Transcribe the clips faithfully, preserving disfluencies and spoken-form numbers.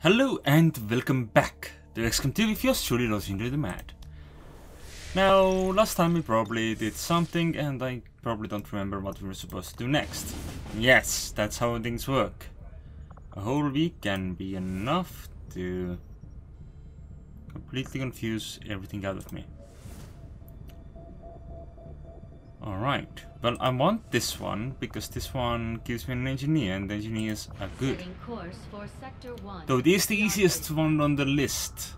Hello and welcome back to X COM two with yours truly, Andres Indoril the Mad. Now, last time we probably did something and I probably don't remember what we were supposed to do next. Yes, that's how things work. A whole week can be enough to completely confuse everything out of me. Alright, well I want this one because this one gives me an engineer and the engineers are good. Though it is the easiest one on the list.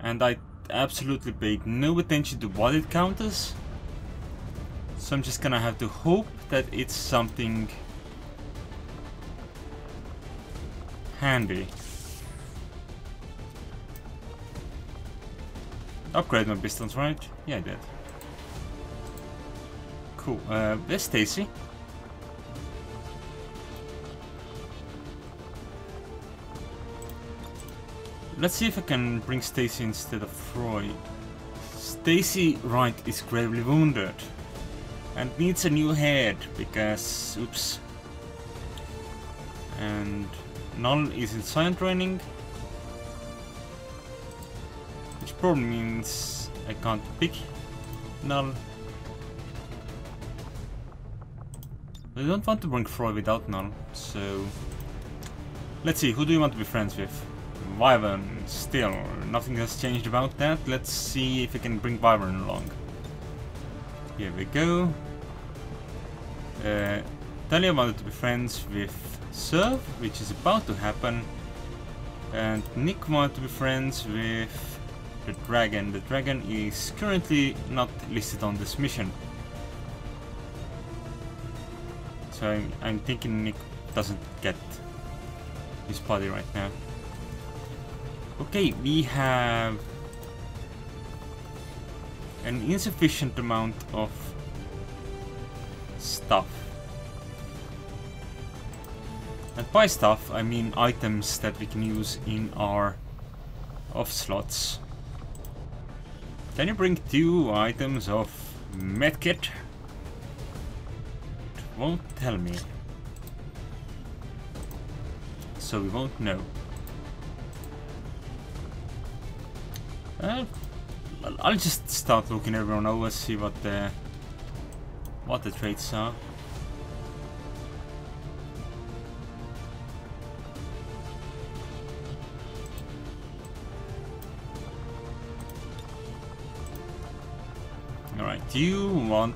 And I absolutely paid no attention to what it counters. So I'm just gonna have to hope that it's something handy. Upgrade my pistons, right? Yeah, I did. Cool. Uh, there's Stacy. Let's see if I can bring Stacy instead of Freud. Stacy Wright is gravely wounded and needs a new head because oops. And Null is in science training, which probably means I can't pick Null. I don't want to bring Freud without Null, so let's see, who do you want to be friends with? Wyvern, still, nothing has changed about that. Let's see if we can bring Wyvern along. Here we go. Uh, Talia wanted to be friends with Serve, which is about to happen. And Nick wanted to be friends with the Dragon. The Dragon is currently not listed on this mission. So I'm, I'm thinking Nick doesn't get his body right now. Okay, we have an insufficient amount of stuff. And by stuff, I mean items that we can use in our off slots. Can you bring two items of medkit? Won't tell me, so we won't know. Uh, I'll just start looking everyone over, see what the what the traits are. All right, do you want?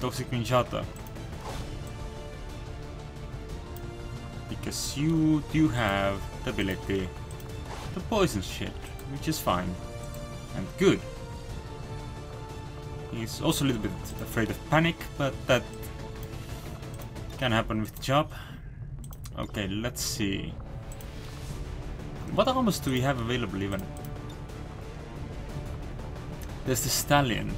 Toxic Minchata, because you do have the ability to poison shit, which is fine and good. He's also a little bit afraid of panic, but that can happen with the job. Okay, let's see. What armors do we have available even? There's the Stallion.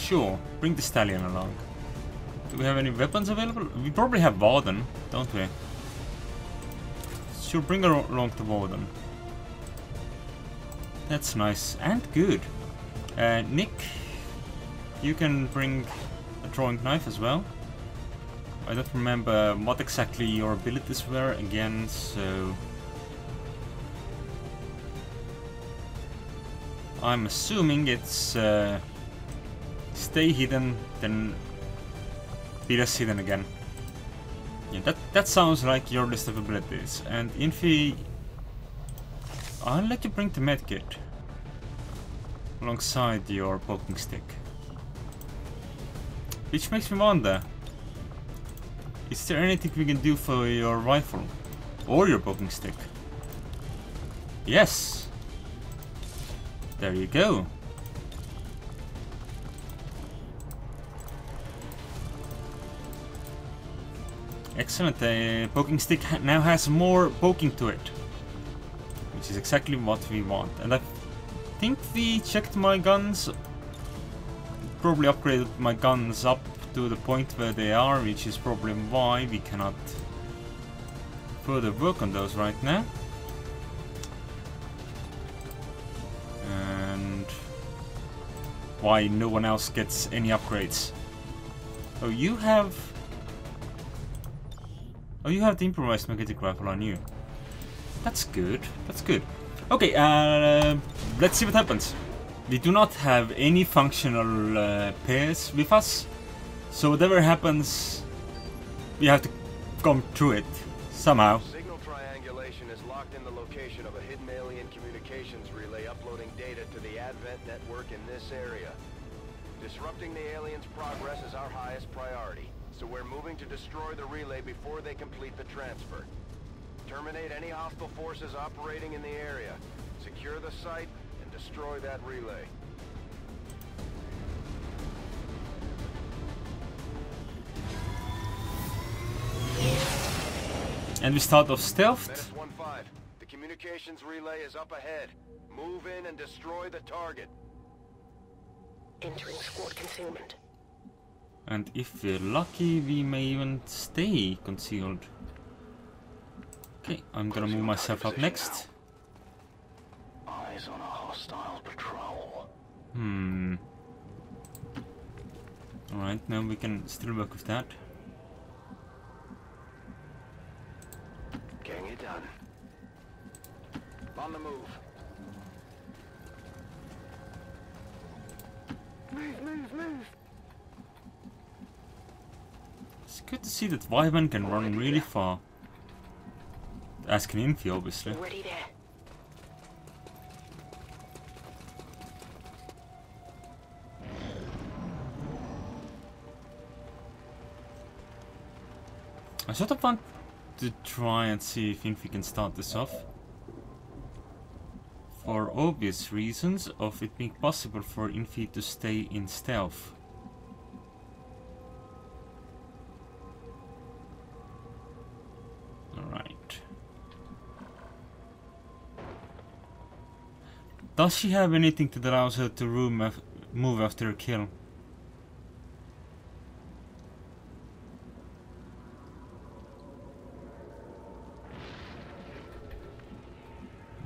Sure, bring the Stallion along. Do we have any weapons available? We probably have Warden, don't we? Sure, bring her along to Warden. That's nice and good. Uh, Nick, you can bring a drawing knife as well. I don't remember what exactly your abilities were again, so I'm assuming it's Uh, stay hidden, then be less hidden again. Yeah, that, that sounds like your list of abilities. And Infi, I'll let you bring the medkit alongside your poking stick. Which makes me wonder, is there anything we can do for your rifle? Or your poking stick? Yes! There you go! Excellent, the uh, poking stick ha now has more poking to it, which is exactly what we want. And I think we checked my guns, probably upgraded my guns up to the point where they are, which is probably why we cannot further work on those right now. And why no one else gets any upgrades. Oh, you have Oh, you have the improvised magnetic rifle on you. That's good. That's good. Okay, uh, let's see what happens. We do not have any functional uh, pairs with us, so whatever happens, we have to come through it somehow. Signal triangulation is locked in the location of a hidden alien communications relay uploading data to the Advent network in this area. Disrupting the aliens' progress is our highest priority, so we're moving to destroy the relay before they complete the transfer. Terminate any hostile forces operating in the area. Secure the site and destroy that relay. And we start off stealthed. Menace one five, the communications relay is up ahead. Move in and destroy the target. Entering squad concealment. And if we're lucky, we may even stay concealed. Okay, I'm gonna move myself up next. Eyes on a hostile patrol. Hmm. Alright, now we can still work with that. Getting it done. On the move. Move, move, move. It's good to see that Wyvern can run really far. As can Infi, obviously. Ready there. I sort of want to try and see if Infi can start this off. For obvious reasons of it being possible for Infi to stay in stealth. Does she have anything that allows her to room af move after a kill?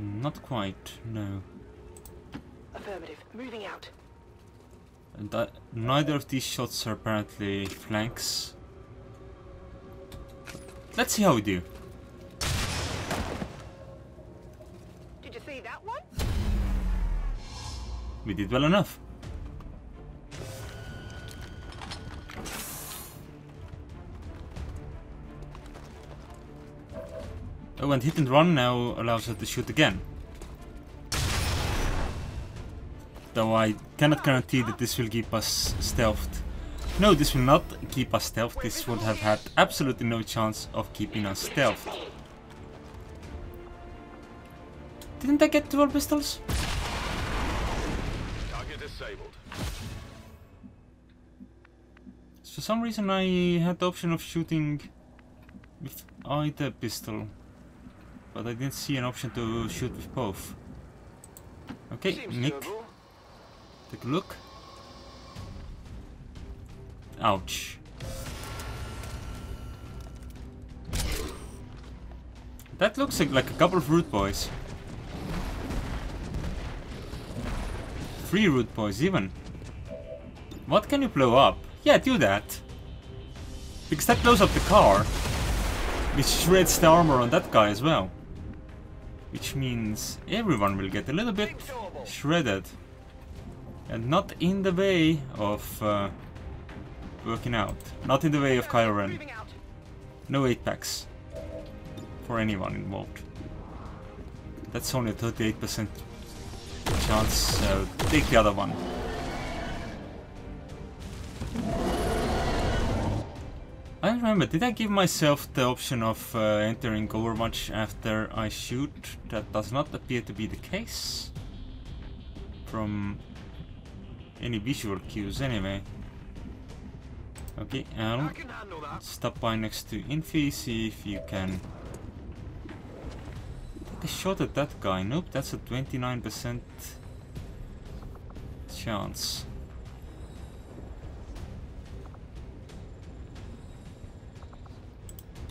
Not quite, no. Affirmative, moving out. And that, neither of these shots are apparently flanks. Let's see how we do. Did you see that one? We did well enough. Oh, and hit and run now allows her to shoot again. Though I cannot guarantee that this will keep us stealthed. No, this will not keep us stealthed. This would have had absolutely no chance of keeping us stealthed. Didn't I get dual pistols? Disabled. For some reason I had the option of shooting with either pistol, but I didn't see an option to shoot with both. Okay, seems Nick, doable. Take a look. Ouch. That looks like, like a couple of rude boys. Three root boys even. What can you blow up? Yeah, do that. Because that blows up the car. Which shreds the armor on that guy as well. Which means everyone will get a little bit shredded. And not in the way of uh, working out. Not in the way of Kylo Ren. No eight packs. For anyone involved. That's only a thirty-eight percent chance, so take the other one. I remember, did I give myself the option of uh, entering Overwatch after I shoot? That does not appear to be the case. From any visual cues, anyway. Okay, I'll stop by next to Infi, see if you can take a shot at that guy. Nope, that's a twenty-nine percent chance.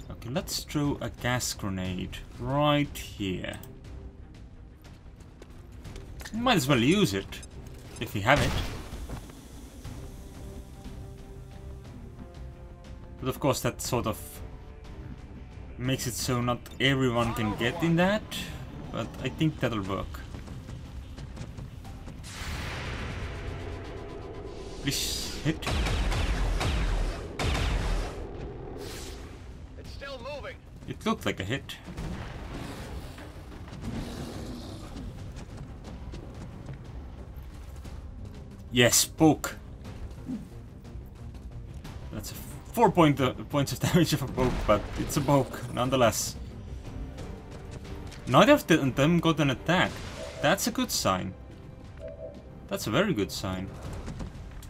Okay, let's throw a gas grenade right here. Might as well use it if we have it. But of course that sort of makes it so not everyone can get in that, but I think that'll work. Please hit. It's still moving. It looked like a hit. Yes, poke. That's a four point, uh, points of damage of a poke, but it's a poke nonetheless. Neither of them got an attack. That's a good sign. That's a very good sign.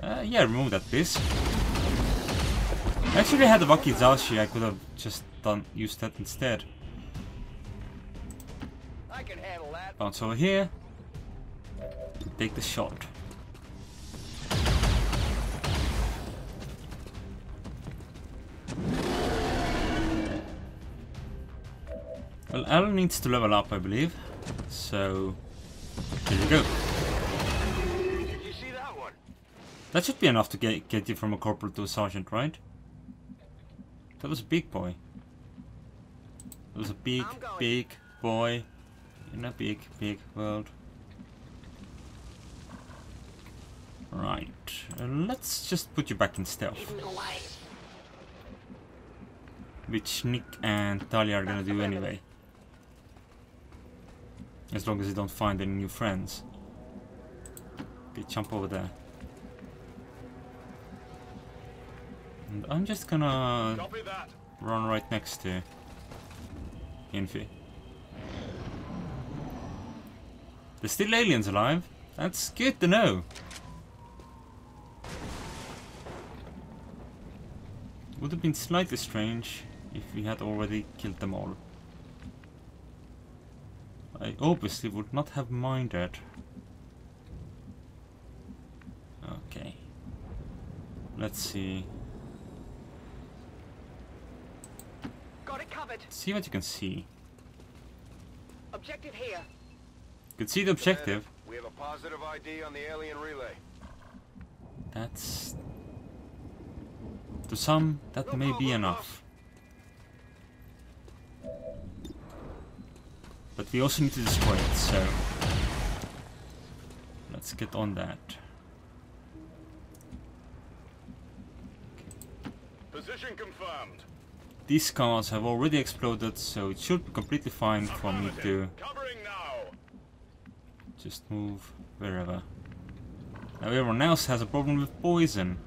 Uh, yeah, remove that, please. Actually, I had a Wakizashi. I could have just done used that instead. I can handle that. Bounce over here. Take the shot. Well, Alan needs to level up, I believe. So here we go. Did you see that one? That should be enough to get get you from a corporal to a sergeant, right? That was a big boy. That was a big, big boy in a big, big world. Right. Uh, let's just put you back in stealth. Which Nick and Talia are gonna do anyway. As long as you don't find any new friends. Okay, jump over there. And I'm just gonna run right next to Infi. There's still aliens alive. That's good to know. Would have been slightly strange if we had already killed them all. I obviously would not have minded. Okay. Let's see. Got it covered. See what you can see. Objective here. You can see the objective. We have a positive I D on the alien relay. That's to some that may be enough. But we also need to destroy it, so let's get on that. Position confirmed. These cars have already exploded, so it should be completely fine for me to just move wherever. Now everyone else has a problem with poison.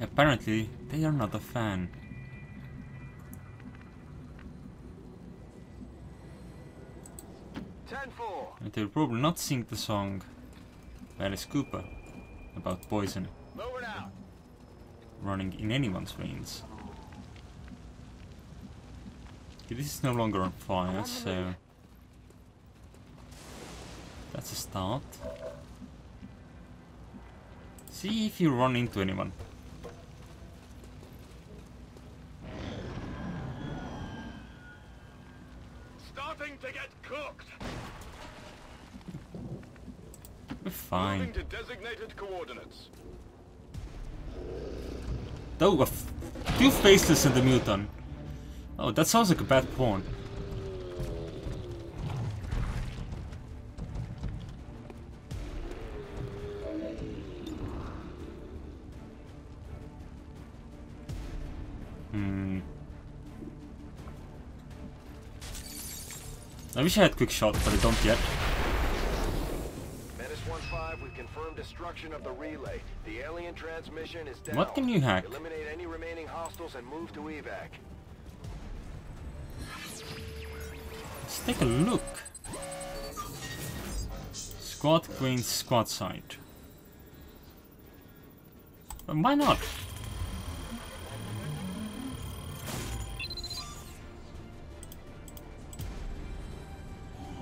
Apparently they are not a fan. And they're probably not sing the song Alice Cooper about poison running in anyone's veins. Okay, this is no longer on fire, so that's a start. See if you run into anyone. Fine. To designated coordinates. Oh, two faceless and the mutant. Oh, that sounds like a bad pawn. Hmm. I wish I had quick shot, but I don't yet. Destruction of the relay. The alien transmission is down. What can you hack? Eliminate any remaining hostiles and move to evac. Let's take a look. Squad Queen's squad site. But why not?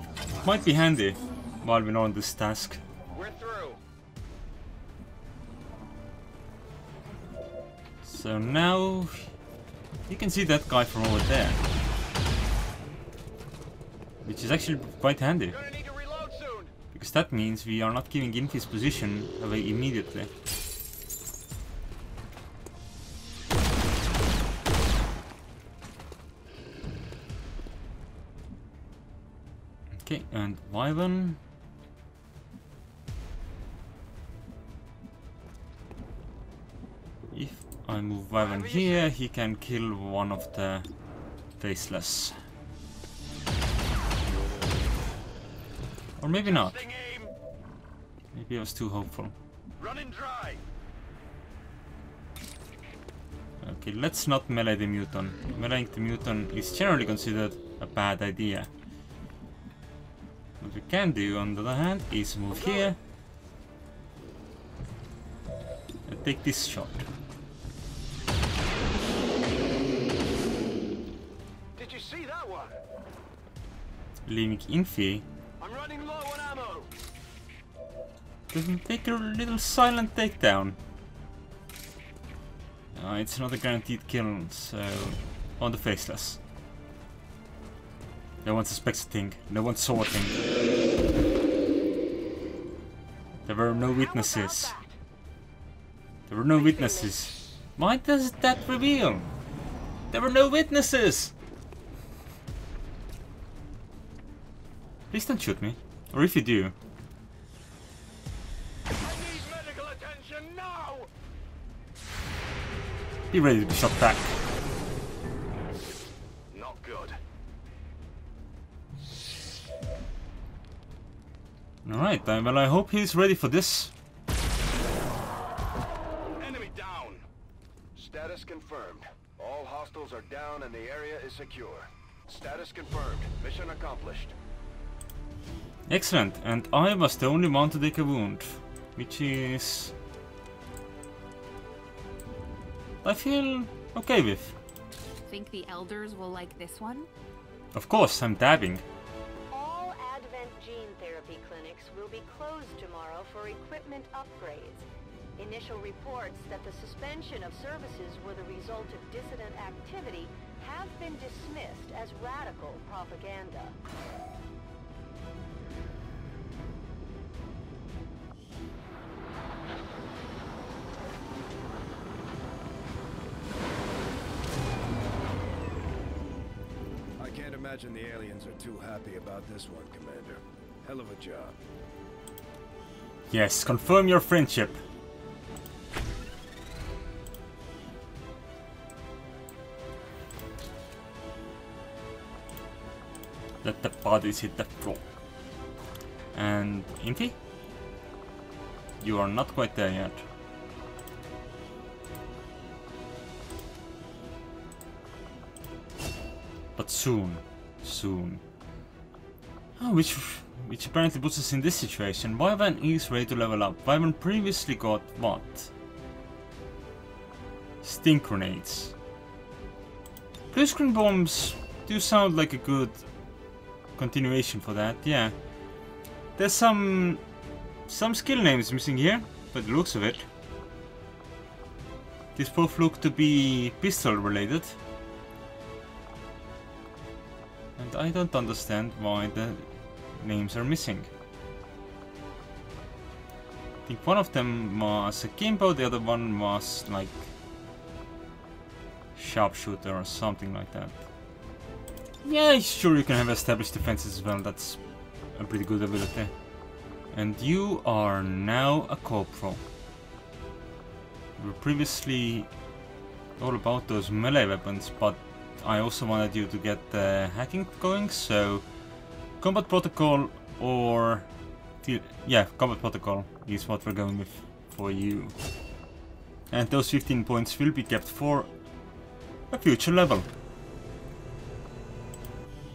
It might be handy while we're on this task. We're through. So now you can see that guy from over there, which is actually quite handy, because that means we are not giving Infi's position away immediately. King and Wyvern. If I move Wyvern here, he can kill one of the faceless. Or maybe not. Maybe I was too hopeful. Running dry. Okay, let's not melee the mutant. Meleeing the mutant is generally considered a bad idea. What we can do, on the other hand, is move here and take this shot. Did you see that one? Leaving Infi. I'm running low on ammo. Doesn't take a little silent takedown. Uh, it's not a guaranteed kill, so on the faceless. No one suspects a thing. No one saw a thing. There were no witnesses. There were no witnesses. Why does that reveal? There were no witnesses! Please don't shoot me. Or if you do. I need medical attention now! Be ready to be shot back. Not good. Alright, well, I hope he's ready for this. Enemy down. Status confirmed. All hostiles are down and the area is secure. Status confirmed. Mission accomplished. Excellent, and I was the only one to take a wound, which is... I feel okay with. Think the elders will like this one? Of course, I'm dabbing. All Advent gene therapy clinics will be closed tomorrow for equipment upgrades. Initial reports that the suspension of services were the result of dissident activity have been dismissed as radical propaganda. I imagine the aliens are too happy about this one, Commander. Hell of a job. Yes, confirm your friendship. Let the bodies hit the floor. And Inti? You are not quite there yet. But soon. Soon. Oh, which which apparently puts us in this situation. Wyvern is ready to level up. Wyvern previously got what? Stink grenades. Blue screen bombs do sound like a good continuation for that, yeah. There's some some skill names missing here, by the looks of it. These both look to be pistol related. And I don't understand why the names are missing. I think one of them was a Kimbo, the other one was like sharpshooter or something like that. Yeah, sure, you can have established defenses as well, that's a pretty good ability. And you are now a corporal. You were previously all about those melee weapons, but I also wanted you to get the hacking going, so combat protocol or yeah, combat protocol is what we're going with for you. And those fifteen points will be kept for a future level.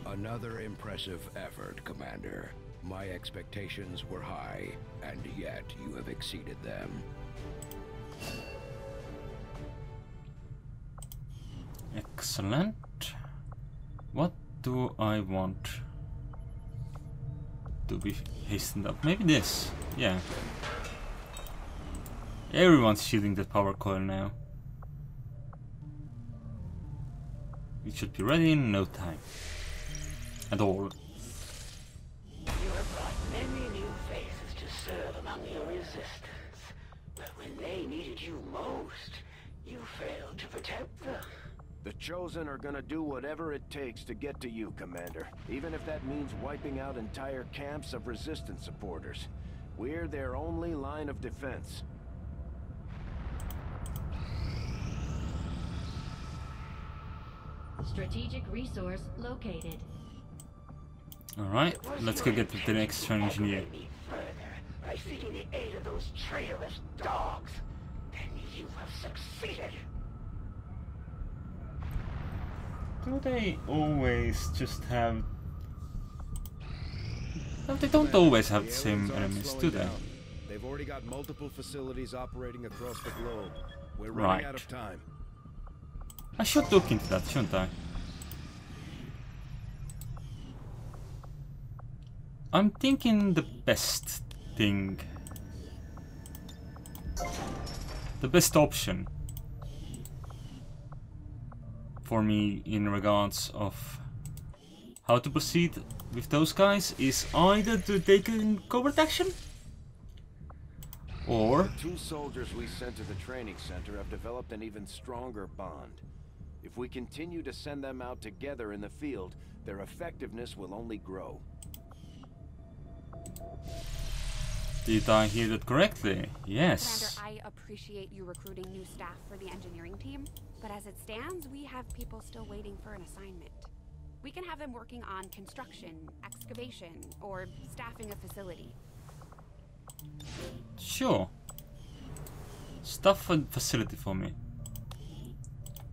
Another impressive effort, Commander. My expectations were high, and yet you have exceeded them. Excellent. What do I want to be hastened up? Maybe this. Yeah. Everyone's shielding the power coil now. It should be ready in no time. At all. You have brought many new faces to serve among your resistance, but when they needed you most, you failed to protect them. The Chosen are gonna do whatever it takes to get to you, Commander. Even if that means wiping out entire camps of Resistance supporters. We're their only line of defense. Strategic resource located. Alright, let's go get the next engineer. By seeking the aid of those traitorous dogs, then you have succeeded. Do they always just have? No, they don't always have the same enemies, do they? They've already got multiple facilities operating across the globe. We're running out of time. I should look into that, shouldn't I? I'm thinking the best thing, the best option for me in regards of how to proceed with those guys is either to take a covert action or... The two soldiers we sent to the training center have developed an even stronger bond. If we continue to send them out together in the field, their effectiveness will only grow. Did I hear that correctly? Yes. Commander, I appreciate you recruiting new staff for the engineering team, but as it stands, we have people still waiting for an assignment. We can have them working on construction, excavation, or staffing a facility. Sure. Staff and facility for me.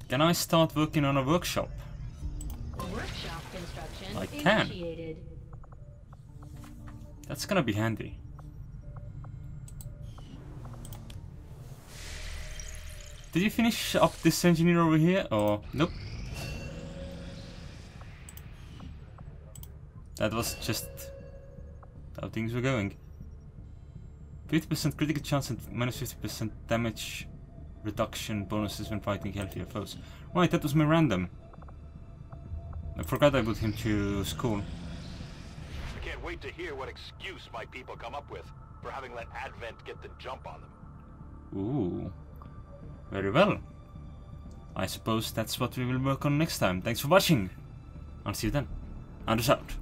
Can I start working on a workshop? Workshop construction I can. Initiated. That's gonna be handy. Did you finish up this engineer over here? Or nope. That was just how things were going. fifty percent critical chance and minus fifty percent damage reduction bonuses when fighting healthier foes. Right, that was my random. I forgot I put him to school. I can't wait to hear what excuse my people come up with for having let Advent get the jump on them. Ooh. Very well. I suppose that's what we will work on next time. Thanks for watching. I'll see you then. Andres out.